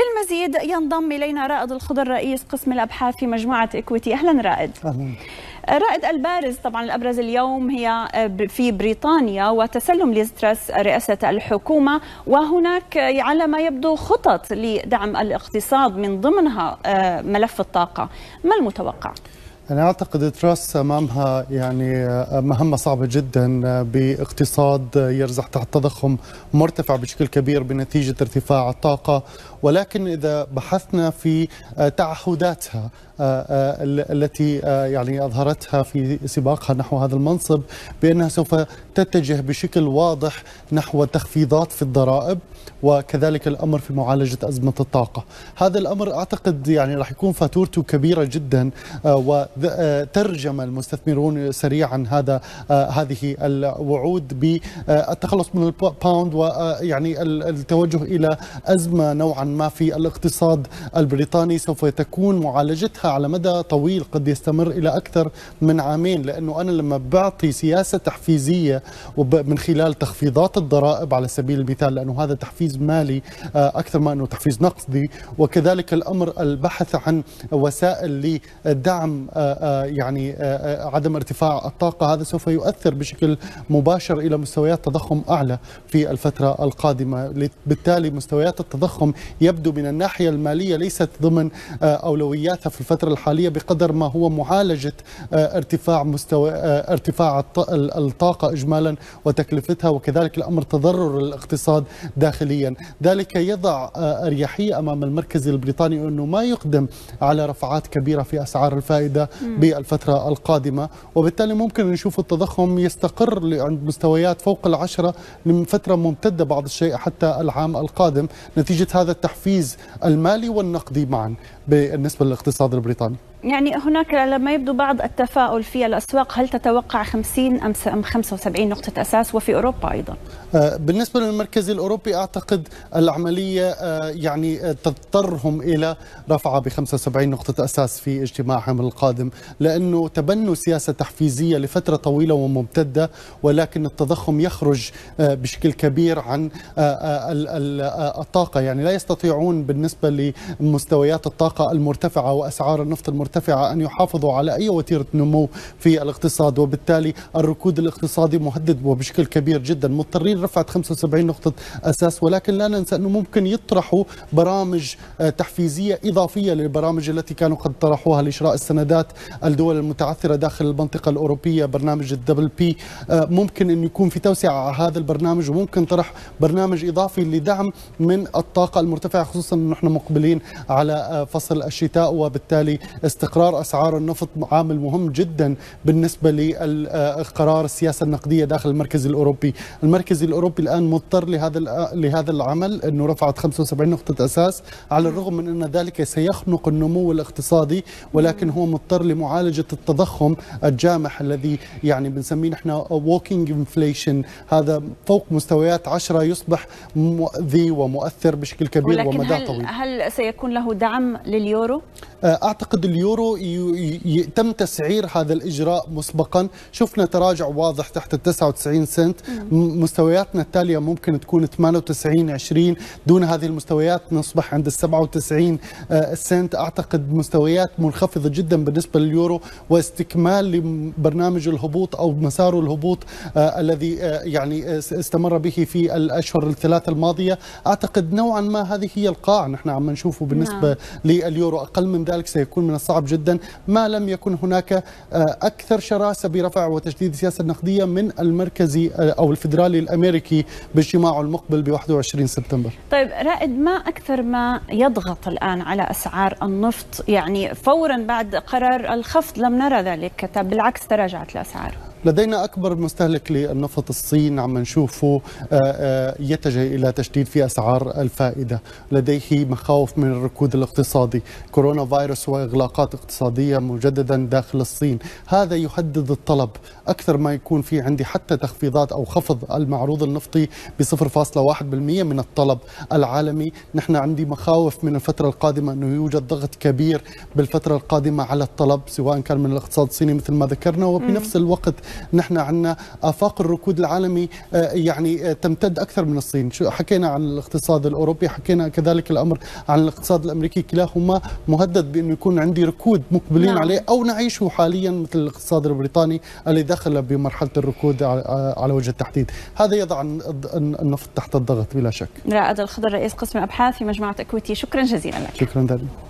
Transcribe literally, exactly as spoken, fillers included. للمزيد ينضم إلينا رائد الخضر رئيس قسم الأبحاث في مجموعة إكوتي. أهلا رائد. أهلا رائد. البارز طبعا الأبرز اليوم هي في بريطانيا وتسلم ليز تراس رئاسة الحكومة، وهناك على ما يبدو خطط لدعم الاقتصاد من ضمنها ملف الطاقة، ما المتوقع؟ أنا أعتقد تراس أمامها يعني مهمة صعبة جدا باقتصاد يرزح تحت تضخم مرتفع بشكل كبير بنتيجة ارتفاع الطاقة، ولكن إذا بحثنا في تعهداتها التي يعني أظهرتها في سباقها نحو هذا المنصب بأنها سوف تتجه بشكل واضح نحو تخفيضات في الضرائب، وكذلك الأمر في معالجة أزمة الطاقة. هذا الأمر أعتقد يعني راح يكون فاتورته كبيرة جدا، وترجم المستثمرون سريعا هذا هذه الوعود بالتخلص من الباوند، ويعني التوجه إلى أزمة نوعا ما في الاقتصاد البريطاني سوف تكون معالجتها على مدى طويل، قد يستمر إلى أكثر من عامين، لأنه أنا لما بعطي سياسة تحفيزية من خلال تخفيضات الضرائب على سبيل المثال، لأنه هذا تحفيز مالي أكثر ما أنه تحفيز نقدي، وكذلك الأمر البحث عن وسائل لدعم يعني عدم ارتفاع الطاقة، هذا سوف يؤثر بشكل مباشر إلى مستويات تضخم أعلى في الفترة القادمة. بالتالي مستويات التضخم يبدو من الناحية المالية ليست ضمن أولوياتها في الفترة الحالية بقدر ما هو معالجة ارتفاع مستوى ارتفاع الطاقة إجمالا وتكلفتها، وكذلك الأمر تضرر الاقتصاد داخليا. ذلك يضع أريحية أمام المركزي البريطاني أنه ما يقدم على رفعات كبيرة في أسعار الفائدة بالفترة القادمة، وبالتالي ممكن نشوف التضخم يستقر عند مستويات فوق العشرة لفترة ممتدة بعض الشيء حتى العام القادم، نتيجة هذا التحفيز المالي والنقدي معا بالنسبة للاقتصاد البريطاني. يعني هناك لما يبدو بعض التفاؤل في الأسواق، هل تتوقع خمسين أم خمسة وسبعين نقطة أساس وفي أوروبا أيضا؟ بالنسبة للمركزي الأوروبي أعتقد العملية يعني تضطرهم إلى رفعة ب خمسة وسبعين نقطة أساس في اجتماعهم القادم، لأنه تبنوا سياسة تحفيزية لفترة طويلة وممتدة، ولكن التضخم يخرج بشكل كبير عن الطاقة، يعني لا يستطيعون بالنسبة لمستويات الطاقة المرتفعة وأسعار النفط المرتفعة أن يحافظوا على أي وتيرة نمو في الاقتصاد، وبالتالي الركود الاقتصادي مهدد وبشكل كبير جدا. مضطرين رفعة خمسة وسبعين نقطة أساس، ولكن لا ننسى أنه ممكن يطرحوا برامج تحفيزية إضافية للبرامج التي كانوا قد طرحوها لشراء السندات الدول المتعثرة داخل المنطقة الأوروبية، برنامج الدبل بي، ممكن أن يكون في توسعة على هذا البرنامج، وممكن طرح برنامج إضافي لدعم من الطاقة المرتفعة، خصوصا نحن مقبلين على فصل الشتاء، وبالتالي استقرار أسعار النفط عامل مهم جدا بالنسبة لقرار السياسة النقدية داخل المركز الأوروبي. المركز الأوروبي الآن مضطر لهذا لهذا العمل، أنه رفعت خمسة وسبعين نقطة أساس، على الرغم من أن ذلك سيخنق النمو الاقتصادي، ولكن هو مضطر لمعالجة التضخم الجامح الذي يعني بنسميه نحن walking inflation، هذا فوق مستويات عشرة يصبح مؤذي ومؤثر بشكل كبير ومدى هل طويل. هل سيكون له دعم لليورو؟ أعتقد اليورو تم تسعير هذا الإجراء مسبقا، شفنا تراجع واضح تحت ال تسعة وتسعين سنت، مستوياتنا التالية ممكن تكون ثمانية وتسعين عشرين، دون هذه المستويات نصبح عند ال سبعة وتسعين سنت. أعتقد مستويات منخفضة جدا بالنسبة لليورو، واستكمال لبرنامج الهبوط أو مسار الهبوط الذي يعني استمر به في الأشهر الثلاثة الماضية. أعتقد نوعا ما هذه هي القاع نحن عم نشوفه بالنسبة لليورو، أقل من ذلك سيكون من صعب جدا ما لم يكن هناك أكثر شراسة برفع وتجديد السياسة النقدية من المركزي أو الفيدرالي الأمريكي باجتماعه المقبل ب واحد وعشرين سبتمبر. طيب رائد، ما أكثر ما يضغط الآن على أسعار النفط؟ يعني فورا بعد قرار الخفض لم نرى ذلك، بالعكس تراجعت الأسعار. لدينا أكبر مستهلك للنفط الصين، عم نشوفه يتجه إلى تشديد في أسعار الفائدة، لديه مخاوف من الركود الاقتصادي، كورونا فيروس وإغلاقات اقتصادية مجددا داخل الصين، هذا يهدد الطلب أكثر ما يكون في عندي حتى تخفيضات أو خفض المعروض النفطي ب صفر فاصلة واحد بالمئة من الطلب العالمي. نحن عندي مخاوف من الفترة القادمة أنه يوجد ضغط كبير بالفترة القادمة على الطلب، سواء كان من الاقتصاد الصيني مثل ما ذكرنا، وبنفس الوقت نحن عندنا آفاق الركود العالمي يعني تمتد أكثر من الصين. شو حكينا عن الاقتصاد الأوروبي، حكينا كذلك الأمر عن الاقتصاد الأمريكي، كلاهما مهدد بأنه يكون عندي ركود مقبلين نعم. عليه أو نعيشه حاليا مثل الاقتصاد البريطاني اللي دخل بمرحلة الركود على وجه التحديد. هذا يضع النفط تحت الضغط بلا شك. رائد الخضر رئيس قسم الأبحاث في مجموعة إكوتي، شكرا جزيلا لك. شكرا داري.